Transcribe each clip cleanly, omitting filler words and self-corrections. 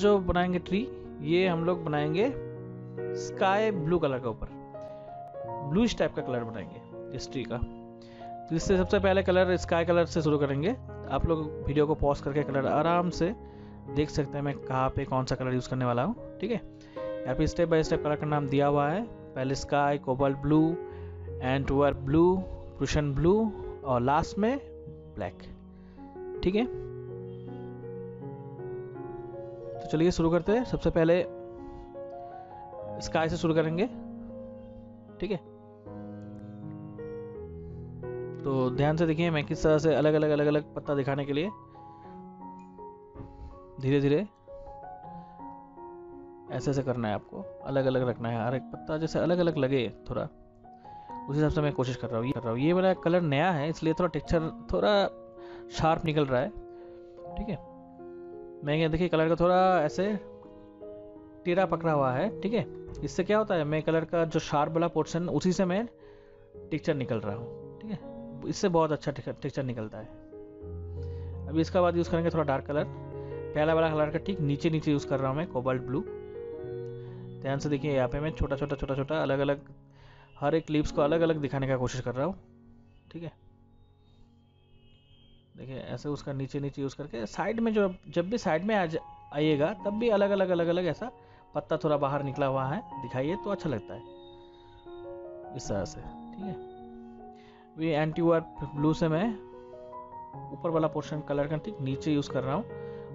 जो बनाएंगे ट्री, ये हम लोग बनाएंगे स्काई ब्लू कलर के ऊपर, ब्लूइश टाइप का कलर बनाएंगे इस ट्री का। तो इससे सबसे पहले कलर स्काई कलर से शुरू करेंगे। आप लोग वीडियो को पॉज करके कलर आराम से देख सकते हैं मैं कहाँ पे कौन सा कलर यूज़ करने वाला हूँ, ठीक है। यहाँ पे स्टेप बाय स्टेप कलर का नाम दिया हुआ है, पहले sky, cobalt blue, Antwerp blue, Prussian blue और लास्ट में ब्लैक, ठीक है। तो चलिए शुरू करते हैं। सबसे पहले स्काई से शुरू करेंगे, ठीक है। तो ध्यान से देखिए मैं किस तरह से अलग अलग पत्ता दिखाने के लिए धीरे धीरे ऐसे ऐसे करना है, आपको अलग अलग रखना है, हर एक पत्ता जैसे अलग अलग लगे थोड़ा, उस हिसाब से मैं कोशिश कर रहा हूँ ये वाला कलर नया है इसलिए थोड़ा टेक्सचर थोड़ा शार्प निकल रहा है, ठीक है। मैं ये देखिए कलर का थोड़ा ऐसे टेढ़ा पकड़ा हुआ है, ठीक है। इससे क्या होता है, मैं कलर का जो शार्प वाला पोर्शन उसी से मैं टेक्सचर निकल रहा हूँ, ठीक है। इससे बहुत अच्छा टेक्सचर निकलता है। अभी इसका बाद यूज़ करेंगे थोड़ा डार्क कलर, पहला वाला कलर का ठीक नीचे यूज़ कर रहा हूँ मैं कोबाल्ट ब्लू। ध्यान से देखिए यहाँ पे मैं छोटा अलग हर एक लीव्स को अलग अलग दिखाने का कोशिश कर रहा हूँ, ठीक है। देखिए ऐसे उसका नीचे यूज़ करके साइड में, जो जब भी साइड में आइएगा तब भी अलग अलग ऐसा पत्ता थोड़ा बाहर निकला हुआ है दिखाइए तो अच्छा लगता है इस तरह से, ठीक है। ये एंटीवर ब्लू से मैं ऊपर वाला पोर्शन कलर का ठीक नीचे यूज़ कर रहा हूँ,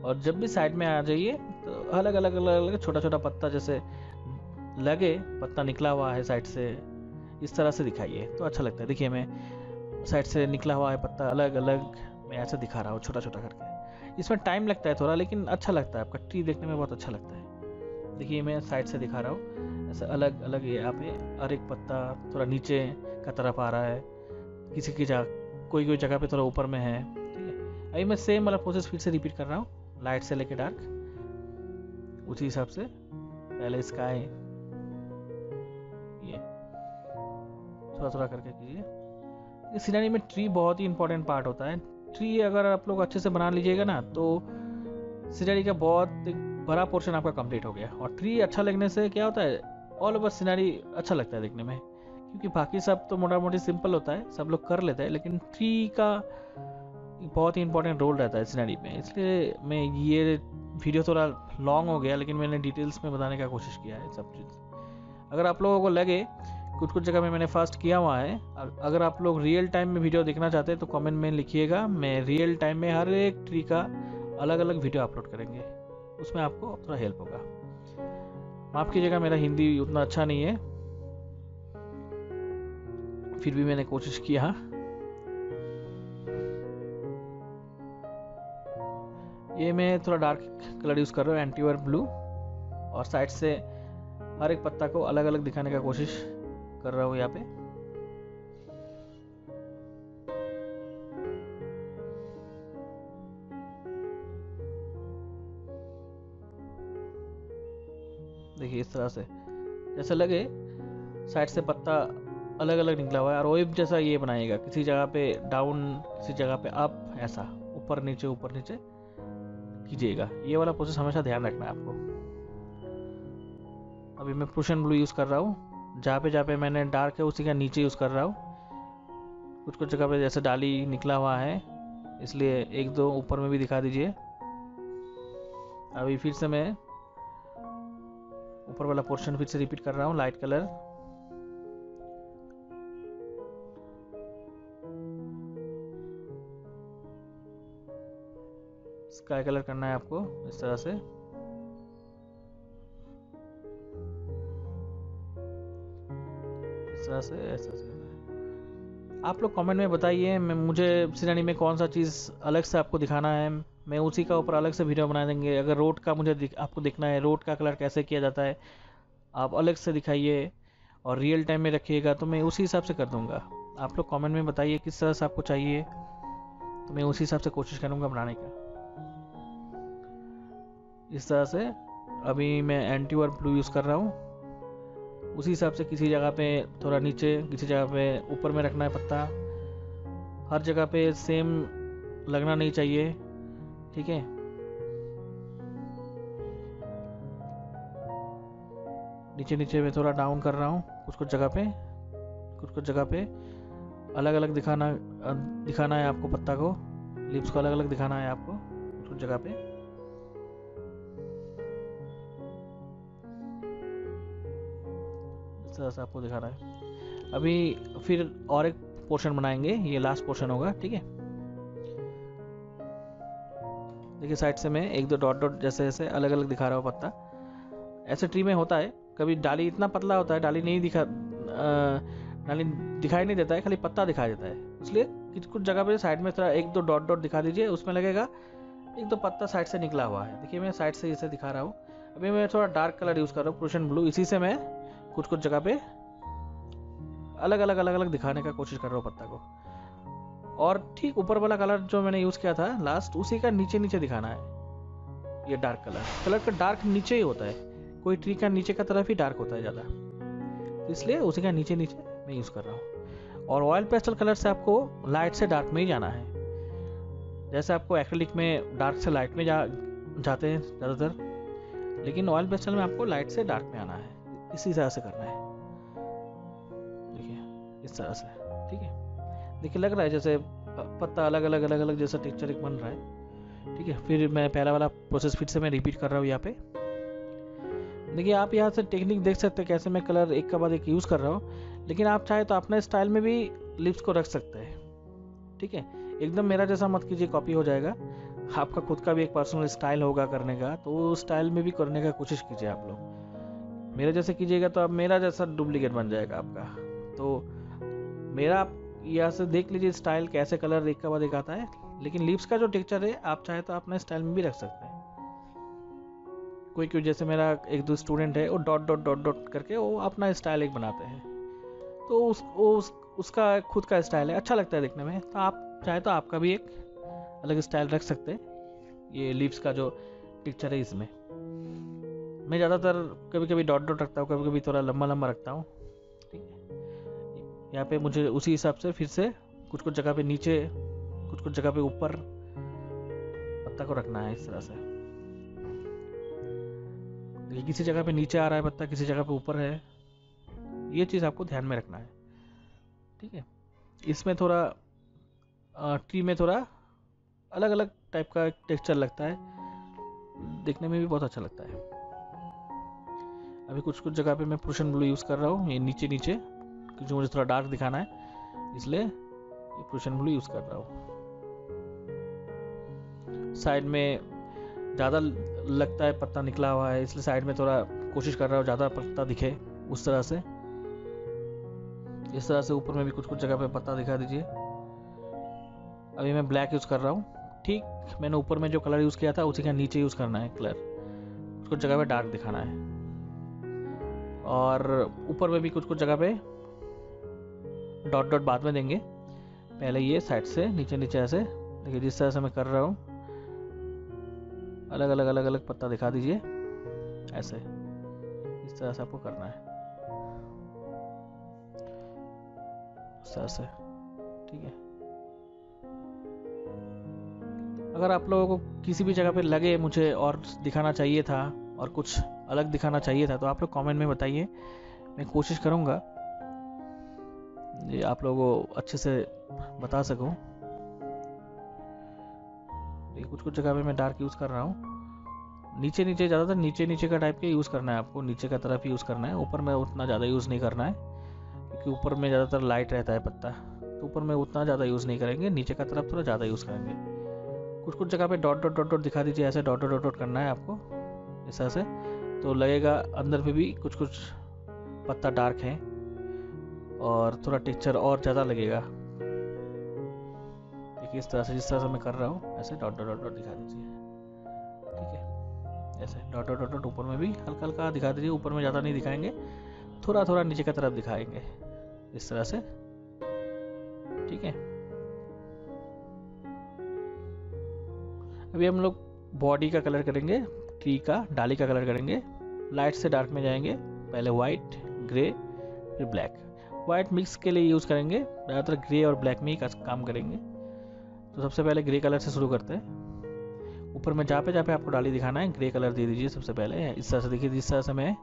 और जब भी साइड में आ जाइए तो अलग अलग छोटा पत्ता जैसे लगे, पत्ता निकला हुआ है साइड से, इस तरह से दिखाइए तो अच्छा लगता है। देखिए मैं साइड से निकला हुआ है पत्ता अलग मैं ऐसे दिखा रहा हूँ छोटा करके। इसमें टाइम लगता है थोड़ा, लेकिन अच्छा लगता है, आपका ट्री देखने में बहुत अच्छा लगता है। देखिए मैं साइड से दिखा रहा हूँ ऐसे अलग यहाँ पे हर एक पत्ता थोड़ा नीचे का तरफ आ रहा है, किसी की जगह कोई जगह पे थोड़ा ऊपर में है, ठीक है। अभी मैं सेम वाला प्रोसेस फिर से रिपीट कर रहा हूँ, लाइट से लेके डार्क, उसी हिसाब से पहले स्काई, ये थोड़ा करके कीजिए। इस सिनेरी में ट्री बहुत ही इंपॉर्टेंट पार्ट होता है। ट्री अगर आप लोग अच्छे से बना लीजिएगा ना तो सिनेरी का बहुत बड़ा पोर्शन आपका कंप्लीट हो गया। और ट्री अच्छा लगने से क्या होता है, ऑल ओवर सीनरी अच्छा लगता है देखने में, क्योंकि बाकी सब तो मोटा मोटी सिंपल होता है, सब लोग कर लेते हैं, लेकिन ट्री का बहुत ही इंपॉर्टेंट रोल रहता है सीनरी में। इसलिए मैं ये वीडियो थोड़ा लॉन्ग हो गया, लेकिन मैंने डिटेल्स में बताने का कोशिश किया है सब चीज़। अगर आप लोगों को लगे कुछ जगह में मैंने फास्ट किया हुआ है, अगर आप लोग रियल टाइम में वीडियो देखना चाहते हैं तो कॉमेंट में लिखिएगा, मैं रियल टाइम में हर एक ट्री का अलग वीडियो अपलोड करेंगे, उसमें आपको थोड़ा हेल्प होगा। माफ कीजिएगा मेरा हिंदी उतना अच्छा नहीं है, फिर भी मैंने कोशिश किया। ये मैं थोड़ा डार्क कलर यूज कर रहा हूँ, एंटीवर ब्लू, और साइड से हर एक पत्ता को अलग दिखाने का कोशिश कर रहा हूँ यहाँ पे। देखिए इस तरह से जैसे लगे साइड से पत्ता अलग निकला हुआ है, और वेव जैसा ये बनाएगा, किसी जगह पे डाउन, किसी जगह पे अप, ऐसा ऊपर नीचे कीजिएगा। ये वाला प्रोसेस हमेशा ध्यान रखना है आपको। अभी मैं प्रुशियन ब्लू यूज़ कर रहा हूँ, जहाँ पे मैंने डार्क है उसी का नीचे यूज़ कर रहा हूँ। कुछ जगह पे जैसे डाली निकला हुआ है इसलिए एक दो ऊपर में भी दिखा दीजिए। अभी फिर से मैं ऊपर वाला पोर्शन फिर से रिपीट कर रहा हूँ, लाइट कलर, स्काई कलर करना है आपको इस तरह से। ऐसा करना है। आप लोग कमेंट में बताइए मुझे सीनरी में कौन सा चीज़ अलग से आपको दिखाना है, मैं उसी का ऊपर अलग से वीडियो बना देंगे। अगर रोड का मुझे आपको देखना है, रोड का कलर कैसे किया जाता है आप अलग से दिखाइए, और रियल टाइम में रखिएगा तो मैं उसी हिसाब से कर दूंगा। आप लोग कमेंट में बताइए किस तरह से आपको चाहिए, तो मैं उसी हिसाब से कोशिश करूंगा बनाने का इस तरह से। अभी मैं एंटीवर ब्लू यूज़ कर रहा हूँ, उसी हिसाब से किसी जगह पर थोड़ा नीचे, किसी जगह पर ऊपर में रखना है पत्ता, हर जगह पर सेम लगना नहीं चाहिए, ठीक है। नीचे नीचे मैं थोड़ा डाउन कर रहा हूँ, कुछ कुछ जगह पे अलग अलग दिखाना है आपको, पत्ता को, लीव्स को अलग अलग दिखाना है आपको कुछ जगह पे। इस तरह से आपको दिखा रहा है। अभी फिर और एक पोर्शन बनाएंगे, ये लास्ट पोर्शन होगा, ठीक है। देखिए साइड से मैं एक दो डॉट डॉट जैसे जैसे अलग अलग दिखा रहा हूँ पत्ता। ऐसे ट्री में होता है कभी डाली इतना पतला होता है, डाली दिखाई नहीं देता है, खाली पत्ता दिखाई देता है। इसलिए कुछ जगह पे साइड में थोड़ा एक दो डॉट डॉट दिखा दीजिए, उसमें लगेगा एक दो पत्ता साइड से निकला हुआ है। देखिए मैं साइड से इसे दिखा रहा हूँ। अभी मैं थोड़ा डार्क कलर यूज़ कर रहा हूँ, प्रोशन ब्लू। इसी से मैं कुछ कुछ जगह पे अलग अलग दिखाने का कोशिश कर रहा हूँ पत्ता को। और ठीक ऊपर वाला कलर जो मैंने यूज़ किया था लास्ट, उसी का नीचे दिखाना है। ये डार्क कलर का डार्क नीचे ही होता है, कोई ट्री का नीचे का तरफ ही डार्क होता है ज़्यादा, इसलिए उसी का नीचे मैं यूज़ कर रहा हूँ। और ऑयल पेस्टल कलर से आपको लाइट से डार्क में ही जाना है, जैसे आपको एक्रेलिक में डार्क से लाइट में जाते हैं ज़्यादातर, लेकिन ऑयल पेस्टल में आपको लाइट से डार्क में आना है। इसी तरह से करना है, देखिए इस तरह से, ठीक है। देखिए लग रहा है जैसे पत्ता अलग अलग जैसा टेक्सचर एक बन रहा है, ठीक है। फिर मैं पहला वाला प्रोसेस फिर से मैं रिपीट कर रहा हूँ यहाँ पे। देखिए आप यहाँ से टेक्निक देख सकते हैं कैसे मैं कलर एक के बाद एक यूज़ कर रहा हूँ, लेकिन आप चाहे तो अपने स्टाइल में भी लिप्स को रख सकते हैं, ठीक है। एकदम मेरा जैसा मत कीजिए, कॉपी हो जाएगा। आपका खुद का भी एक पर्सनल स्टाइल होगा करने का, तो उस स्टाइल में भी करने का कोशिश कीजिए आप लोग। मेरे जैसे कीजिएगा तो आप मेरा जैसा डुप्लीकेट बन जाएगा आपका। तो मेरा आप यहाँ से देख लीजिए स्टाइल कैसे कलर एक के बाद एक आता है, लेकिन लिप्स का जो टेक्चर है आप चाहे तो अपने स्टाइल में भी रख सकते हैं। कोई क्यों जैसे मेरा एक दो स्टूडेंट है वो डॉट डॉट करके वो अपना स्टाइल एक बनाते हैं, तो उसका खुद का स्टाइल है, अच्छा लगता है देखने में। तो आप चाहे तो आपका भी एक अलग स्टाइल रख सकते हैं। ये लीव्स का जो पिक्चर है इसमें मैं ज़्यादातर कभी डॉट रखता हूँ, कभी थोड़ा लम्बा रखता हूँ, ठीक है। यहाँ पे मुझे उसी हिसाब से फिर से कुछ जगह पे नीचे, कुछ जगह पे ऊपर पत्ता को रखना है इस तरह से। किसी जगह पे नीचे आ रहा है पत्ता, किसी जगह पे ऊपर है, ये चीज़ आपको ध्यान में रखना है, ठीक है। इसमें थोड़ा ट्री में थोड़ा अलग अलग टाइप का टेक्सचर लगता है, देखने में भी बहुत अच्छा लगता है। अभी कुछ जगह पे मैं प्रोशन ब्लू यूज़ कर रहा हूँ, ये नीचे क्योंकि मुझे थोड़ा डार्क दिखाना है, इसलिए ये प्रोशन ब्लू यूज़ कर रहा हूँ। साइड में ज़्यादा लगता है पत्ता निकला हुआ है, इसलिए साइड में थोड़ा कोशिश कर रहा हूँ ज़्यादा पत्ता दिखे उस तरह से। इस तरह से ऊपर में भी कुछ जगह पे पत्ता दिखा दीजिए। अभी मैं ब्लैक यूज़ कर रहा हूँ, ठीक मैंने ऊपर में जो कलर यूज़ किया था उसी का नीचे यूज़ करना है कलर, कुछ जगह पे डार्क दिखाना है। और ऊपर में भी कुछ जगह पे डॉट डॉट बाद में देंगे, पहले ये साइड से नीचे ऐसे। देखिए जिस तरह से मैं कर रहा हूँ अलग अलग पत्ता दिखा दीजिए ऐसे, इस तरह से आपको करना है इस तरह से, ठीक है। अगर आप लोगों को किसी भी जगह पे लगे मुझे और दिखाना चाहिए था और कुछ अलग दिखाना चाहिए था, तो आप लोग कमेंट में बताइए, मैं कोशिश करूँगा ये आप लोगों को अच्छे से बता सकूँ। कुछ जगह पे मैं डार्क यूज़ कर रहा हूँ, नीचे ज़्यादातर नीचे का टाइप के यूज़ करना है आपको, नीचे का तरफ ही यूज़ करना है। ऊपर में उतना ज़्यादा यूज़ नहीं करना है, क्योंकि ऊपर में ज़्यादातर लाइट रहता है पत्ता, तो ऊपर में उतना ज़्यादा यूज़ नहीं करेंगे, नीचे का तरफ थोड़ा ज़्यादा यूज़ करेंगे। कुछ जगह पे डॉट डॉट दिखा दीजिए ऐसे, डॉट डॉट करना है आपको इस तरह से, तो लगेगा अंदर में भी कुछ पत्ता डार्क है और थोड़ा टेक्सचर और ज़्यादा लगेगा। इस तरह से जिस तरह से मैं कर रहा हूँ ऐसे डॉट डॉट दिखा दीजिए, ठीक है। ऐसे डॉट डॉट ऊपर में भी हल्का दिखा दीजिए, ऊपर में ज़्यादा नहीं दिखाएंगे, थोड़ा नीचे की तरफ दिखाएंगे इस तरह से, ठीक है। अभी हम लोग बॉडी का कलर करेंगे, ट्री का डाली का कलर करेंगे, लाइट से डार्क में जाएंगे, पहले व्हाइट ग्रे फिर ब्लैक। व्हाइट मिक्स के लिए यूज़ करेंगे, ज़्यादातर ग्रे और ब्लैक में ही काम करेंगे। तो सबसे पहले ग्रे कलर से शुरू करते हैं। ऊपर में जहाँ पे आपको डाली दिखाना है ग्रे कलर दे दीजिए सबसे पहले, इस तरह से। देखिए जिस तरह से मैं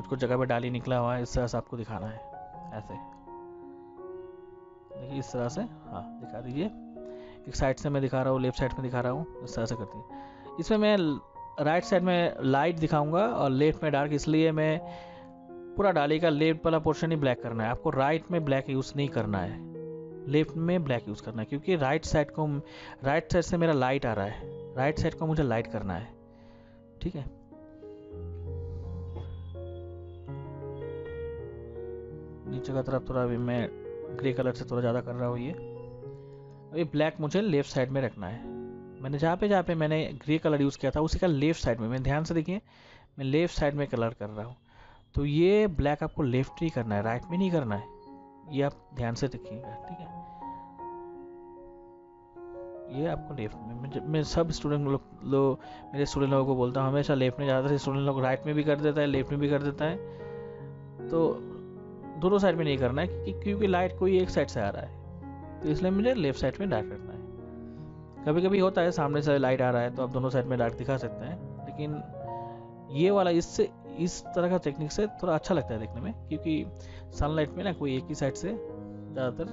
कुछ कुछ जगह पे डाली निकला हुआ है। इस तरह से आपको दिखाना है, ऐसे देखिए इस तरह से, हाँ दिखा दीजिए। एक साइड से मैं दिखा रहा हूँ, लेफ्ट साइड में दिखा रहा हूँ, इस तरह से करती है। इसमें मैं राइट साइड में लाइट दिखाऊंगा और लेफ्ट में डार्क, इसलिए मैं पूरा डाली का लेफ्ट वाला पोर्शन ही ब्लैक करना है। आपको राइट में ब्लैक यूज़ नहीं करना है, लेफ्ट में ब्लैक यूज़ करना है, क्योंकि राइट साइड से मेरा लाइट आ रहा है, राइट साइड को मुझे लाइट करना है। ठीक है, नीचे का तरफ थोड़ा भी मैं ग्रे कलर से थोड़ा ज़्यादा कर रहा हूँ। ये ब्लैक मुझे लेफ्ट साइड में रखना है। मैंने जहाँ पे मैंने ग्रे कलर यूज़ किया था उसी का लेफ्ट साइड में, मैं ध्यान से देखिए मैं लेफ्ट साइड में कलर कर रहा हूँ। तो ये ब्लैक आपको लेफ्ट ही करना है, राइट में नहीं करना है, ये आप ध्यान से देखिएगा। ठीक है, ये आपको लेफ्ट में, मैं सब स्टूडेंट लोग, मेरे स्टूडेंट लोगों को बोलता हूँ हमेशा लेफ्ट में, ज़्यादातर स्टूडेंट लोग राइट में भी कर देता है, लेफ्ट में भी कर देता है। तो दोनों साइड में नहीं करना है, क्योंकि लाइट कोई एक साइड से आ रहा है, तो इसलिए मुझे लेफ्ट साइड में डार्क रखना है। कभी कभी होता है सामने से लाइट आ रहा है तो आप दोनों साइड में डार्क दिखा सकते हैं, लेकिन ये वाला इस तरह का टेक्निक से थोड़ा अच्छा लगता है देखने में, क्योंकि सनलाइट में ना कोई एक ही साइड से ज़्यादातर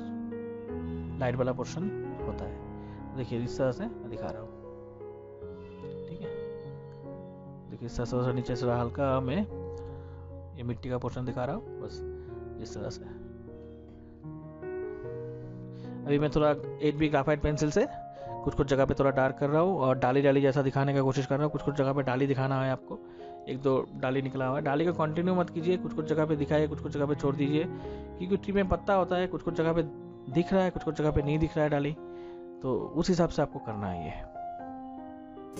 लाइट वाला पोर्शन होता है। देखिए इस तरह से मैं दिखा रहा हूँ, ठीक है। देखिए इस तरह से नीचे से हल्का मैं ये मिट्टी का पोर्शन दिखा रहा हूँ, बस इस तरह से। अभी मैं थोड़ा 8B ग्राफाइट पेंसिल से कुछ जगह पे थोड़ा डार्क कर रहा हूँ और डाली जैसा दिखाने का कोशिश कर रहा हूँ। कुछ जगह पे डाली दिखाना है आपको, 1-2 डाली निकला हुआ है। डाली को कंटिन्यू मत कीजिए, कुछ जगह पे दिखाइए, कुछ जगह पे छोड़ दीजिए, क्योंकि ट्री में पत्ता होता है, कुछ जगह पे दिख रहा है, कुछ जगह पे नहीं दिख रहा है डाली, तो उस हिसाब से आपको करना है। ये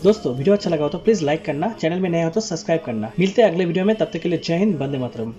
दोस्तों वीडियो अच्छा लगा हो तो प्लीज़ लाइक करना, चैनल में नया हो तो सब्सक्राइब करना। मिलते हैं अगले वीडियो में, तब तक के लिए जय हिंद, वंदे मातरम।